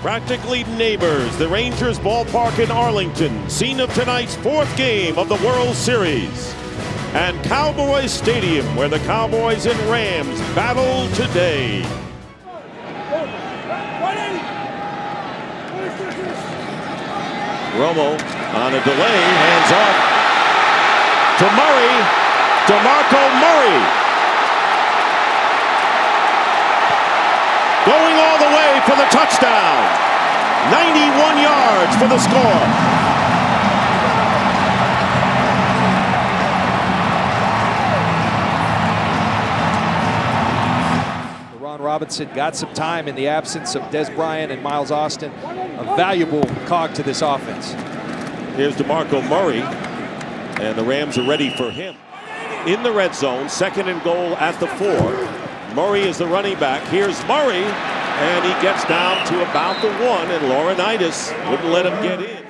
Practically neighbors, the Rangers ballpark in Arlington, scene of tonight's fourth game of the World Series. And Cowboys Stadium, where the Cowboys and Rams battle today. Romo on a delay, hands off to Murray, DeMarco Murray. Going all the way for the touchdown. 91 yards for the score. Ron Robinson got some time in the absence of Des Bryant and Miles Austin. A valuable cog to this offense. Here's DeMarco Murray, and the Rams are ready for him. In the red zone, second and goal at the 4. Murray is the running back. Here's Murray, and he gets down to about the 1, and Laurinaitis wouldn't let him get in.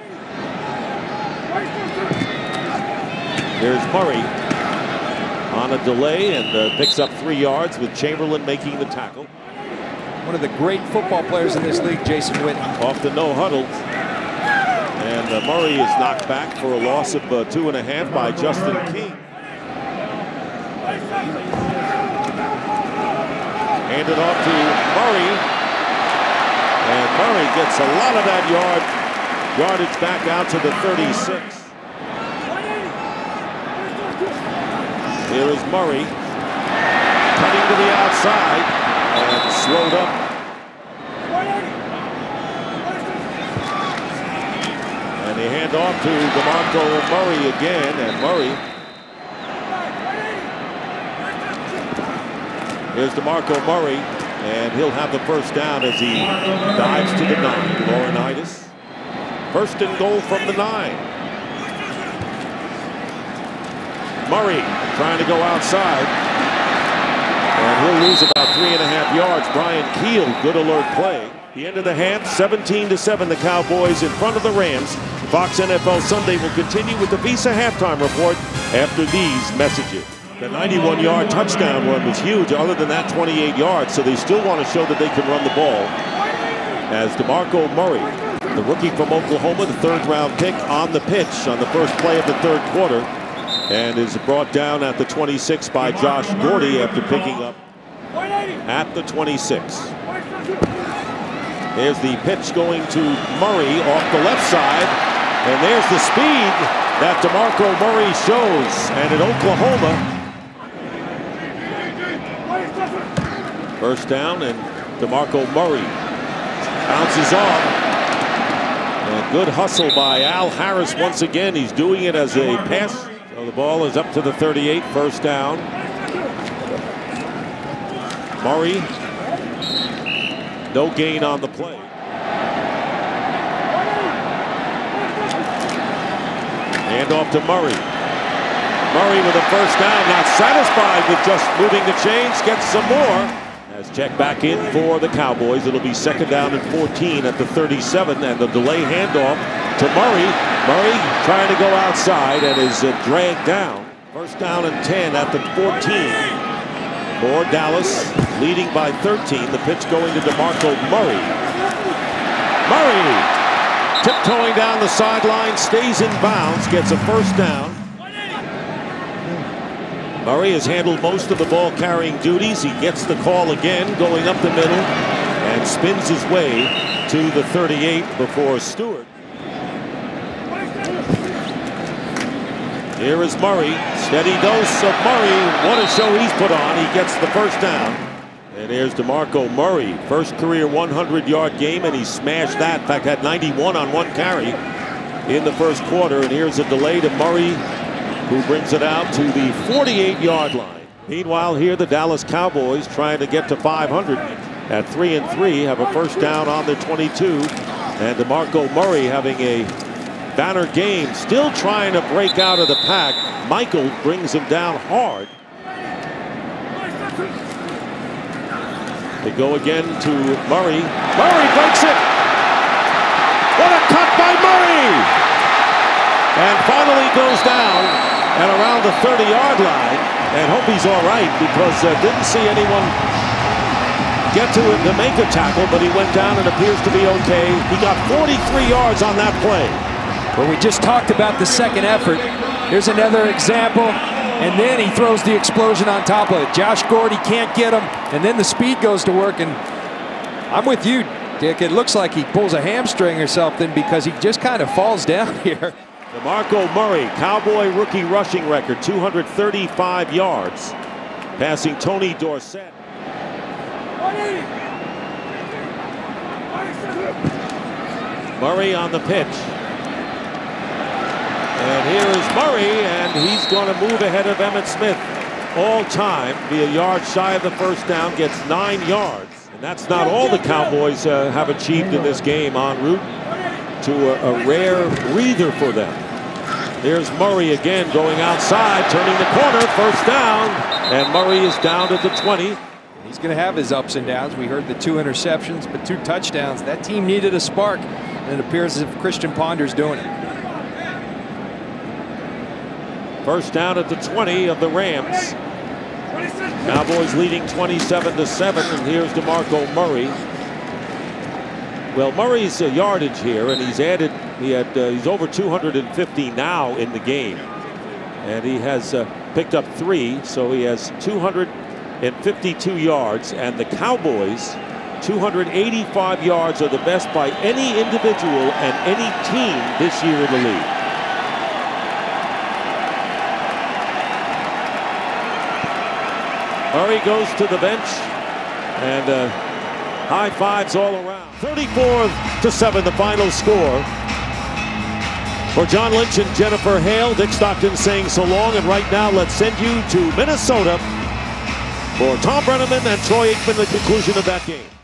Here's Murray on a delay, and picks up 3 yards with Chamberlain making the tackle. One of the great football players in this league, Jason Witten. Off the no huddle. And Murray is knocked back for a loss of 2.5 by Justin King. Handed off to Murray. And Murray gets a lot of that yardage back out to the 36. Here is Murray. Cutting to the outside. And slowed up. And they hand off to DeMarco Murray again, and Murray. Here's DeMarco Murray, and he'll have the first down as he dives to the 9. Laurinaitis. First and goal from the 9. Murray trying to go outside. And he'll lose about 3.5 yards. Brian Keel, good alert play. The end of the half, 17-7, the Cowboys in front of the Rams. Fox NFL Sunday will continue with the Visa halftime report after these messages. The 91-yard touchdown run was huge. Other than that, 28 yards. So they still want to show that they can run the ball. As DeMarco Murray, the rookie from Oklahoma, the third-round pick, on the pitch on the first play of the third quarter. And is brought down at the 26 by Josh Gordy after picking up at the 26. There's the pitch going to Murray off the left side. And there's the speed that DeMarco Murray shows. And in Oklahoma, first down, and DeMarco Murray bounces off. And good hustle by Al Harris once again. He's doing it as a pass. So the ball is up to the 38, first down. Murray, no gain on the play. Hand off to Murray. Murray with a first down, not satisfied with just moving the chains, gets some more. As check back in for the Cowboys, it'll be second down and 14 at the 37, and the delay handoff to Murray. Murray trying to go outside and is dragged down. First down and 10 at the 14 for Dallas, leading by 13. The pitch going to DeMarco Murray. Murray tiptoeing down the sideline, stays in bounds, gets a first down. Murray has handled most of the ball carrying duties. He gets the call again, going up the middle, and spins his way to the 38 before Stewart. Here is Murray, steady dose of Murray. What a show he's put on. He gets the first down. And here's DeMarco Murray, first career 100-yard game, and he smashed that. In fact, had 91 on one carry in the first quarter. And here's a delay to Murray, who brings it out to the 48-yard line. Meanwhile, here the Dallas Cowboys trying to get to 500 at 3-3, have a first down on their 22, and DeMarco Murray having a banner game, still trying to break out of the pack. Michael brings him down hard. They go again to Murray. Murray breaks it. What a cut by Murray! And finally goes down at around the 30-yard line. And hope he's all right, because didn't see anyone get to him to make a tackle, but he went down and appears to be okay. He got 43 yards on that play. Well, we just talked about the second effort. Here's another example. And then he throws the explosion on top of it. Josh Gordy can't get him. And then the speed goes to work. And I'm with you, Dick. It looks like he pulls a hamstring or something because he just kind of falls down here. DeMarco Murray, Cowboy rookie rushing record, 235 yards. Passing Tony Dorsett. Murray on the pitch. And here is Murray, and he's going to move ahead of Emmett Smith all time. Be a yard shy of the first down, gets 9 yards. And that's not all the Cowboys have achieved in this game, en route to a rare breather for them. Here's Murray again going outside, turning the corner, first down. And Murray is down at the 20. He's going to have his ups and downs. We heard the 2 interceptions, but 2 touchdowns. That team needed a spark, and it appears as if Christian Ponder's doing it. First down at the 20 of the Rams. Cowboys leading 27-7, and here's DeMarco Murray. Well, Murray's yardage here, and he's added. He's over 250 now in the game, and he has picked up 3, so he has 252 yards, and the Cowboys 285 yards are the best by any individual and any team this year in the league. Murray goes to the bench, and high fives all around. 34-7, the final score. For John Lynch and Jennifer Hale, Dick Stockton saying so long, and right now let's send you to Minnesota for Tom Brenneman and Troy Aikman, the conclusion of that game.